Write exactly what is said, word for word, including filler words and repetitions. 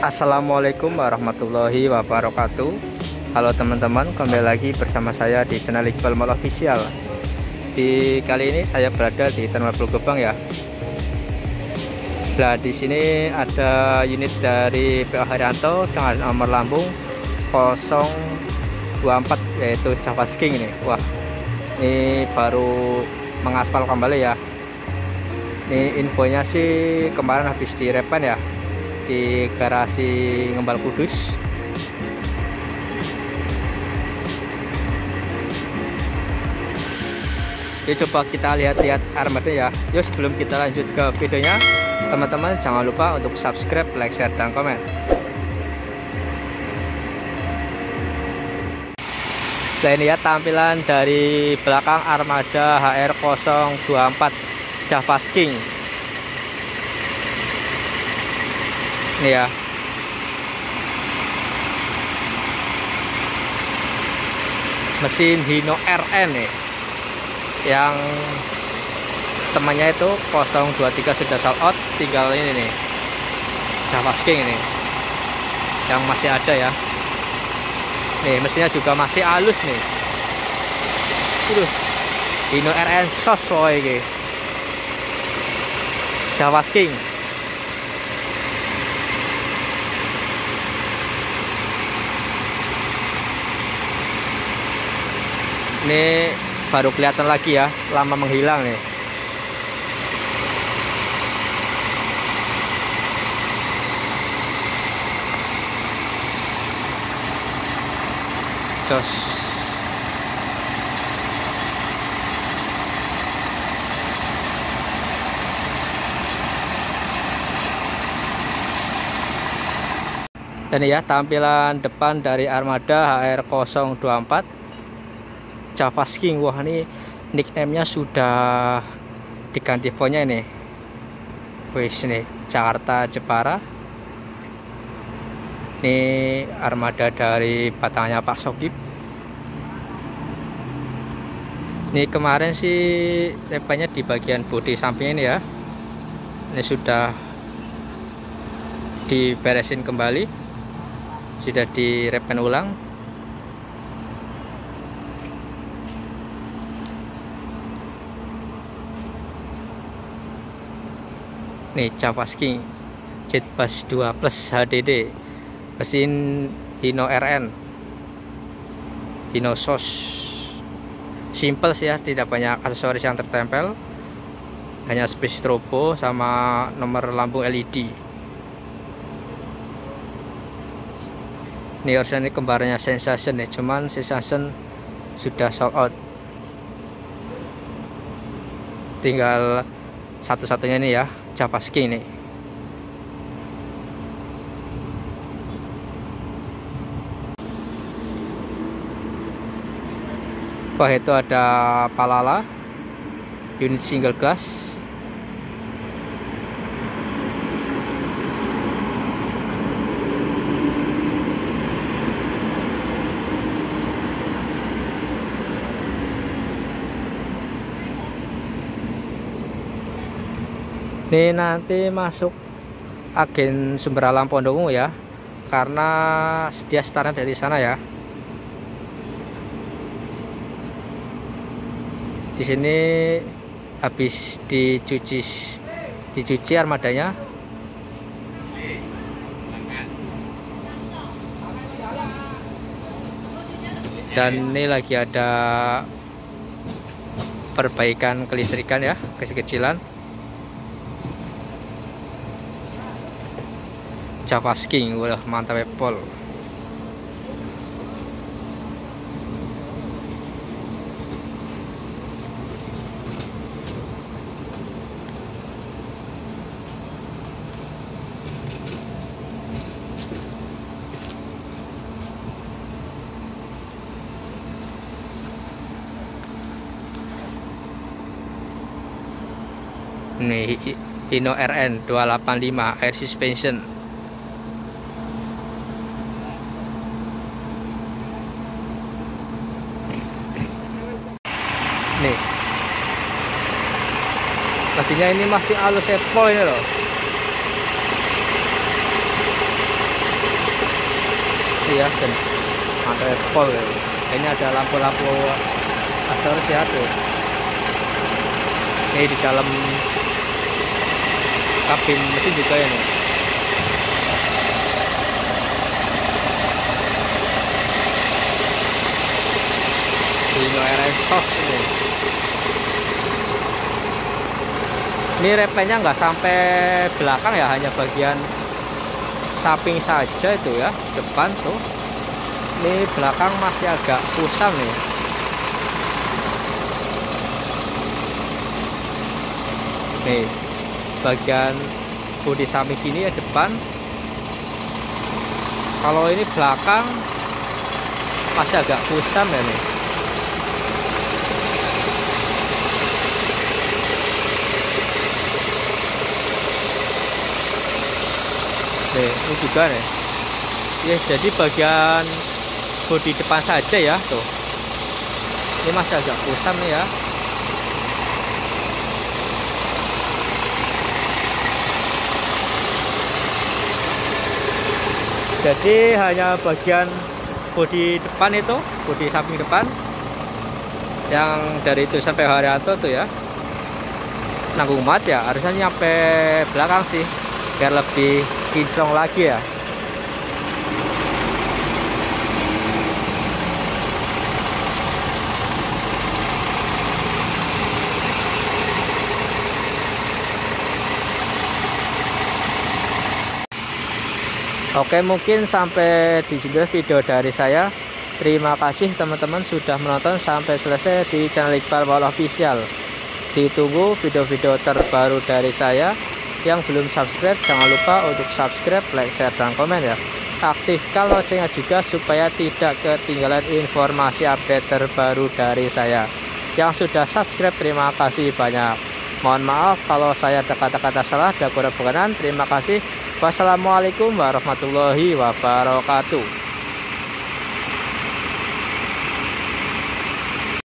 Assalamualaikum warahmatullahi wabarakatuh. Halo teman-teman, kembali lagi bersama saya di channel Iqbal Mall Official. Di kali ini saya berada di Terminal Pulogebang ya. Nah, di sini ada unit dari P O Haryanto dengan nomor lambung nol dua empat yaitu Javas King ini. Wah, ini baru mengaspal kembali ya. Ini infonya sih kemarin habis direpan ya, di garasi Ngembal Kudus. Jadi coba kita lihat-lihat armadanya ya. Yuk, sebelum kita lanjut ke videonya, teman-teman jangan lupa untuk subscribe, like, share, dan komen. Nah, ini ya tampilan dari belakang armada H R nol dua empat Javas King ini ya. Mesin Hino R N nih, yang temannya itu nol dua tiga sudah sold out, tinggal ini nih Javas King ini yang masih ada ya. Nih mesinnya juga masih halus nih. Aduh, Hino R N sos woy gitu. Javas King. Ini baru kelihatan lagi ya, lama menghilang nih. Jos. Dan ya tampilan depan dari armada H R nol dua empat Javas King. Wah, ini nickname-nya sudah diganti fontnya ini. Wih, ini Jakarta Jepara. Ini armada dari batangnya Pak Sokip. Ini kemarin sih lepanya di bagian bodi samping ini ya. Ini sudah diberesin kembali, sudah direpen ulang. Nih Javas King Jetbus dua plus H D D, mesin Hino R N, Hino sos. Simple sih ya, tidak banyak aksesoris yang tertempel, hanya space strobo sama nomor lambung L E D. Ini harusnya ini kembarannya Sensation ya, cuman Sensation sudah sold out, tinggal satu-satunya ini ya Javas King ini. Wah, itu ada Palala unit single glass. Ini nanti masuk agen Sumber Alam Pondongu ya, karena dia startnya dari sana ya. Di sini habis dicuci, dicuci armadanya. Dan ini lagi ada perbaikan kelistrikan ya, kecil-kecilan. Javas King, wah mantap Apple. Nih Hino R N dua delapan lima air suspension. Nih, pastinya ini masih halus sepoi loh. sih ya, dan pakai pol ya. Ini ada lampu-lampu aksesoris ya tuh. Oke, di dalam kabin mesin juga ya nih. Hino R N sos ini. Ini repelnya nggak sampai belakang ya, hanya bagian samping saja itu ya, depan tuh. Ini belakang masih agak kusam nih. Nih, bagian bodi samping sini ya depan. Kalau ini belakang masih agak kusam ya nih. Nih, ini juga nih. Ya, jadi bagian bodi depan saja ya tuh. Ini masih agak kusam nih ya. Jadi hanya bagian bodi depan itu, bodi samping depan yang dari itu sampai Haryanto tuh ya. Nanggung banget ya, harusnya nyampe belakang sih biar lebih kinclong lagi ya. Oke, mungkin sampai di sini video dari saya. Terima kasih teman-teman sudah menonton sampai selesai di channel Iqbal Mall Official. Ditunggu video-video terbaru dari saya. Yang belum subscribe jangan lupa untuk subscribe, like, share, dan komen ya. Aktifkan loncengnya juga supaya tidak ketinggalan informasi update terbaru dari saya. Yang sudah subscribe terima kasih banyak. Mohon maaf kalau saya ada kata-kata salah dan kurang berkenan. Terima kasih. Wassalamualaikum warahmatullahi wabarakatuh.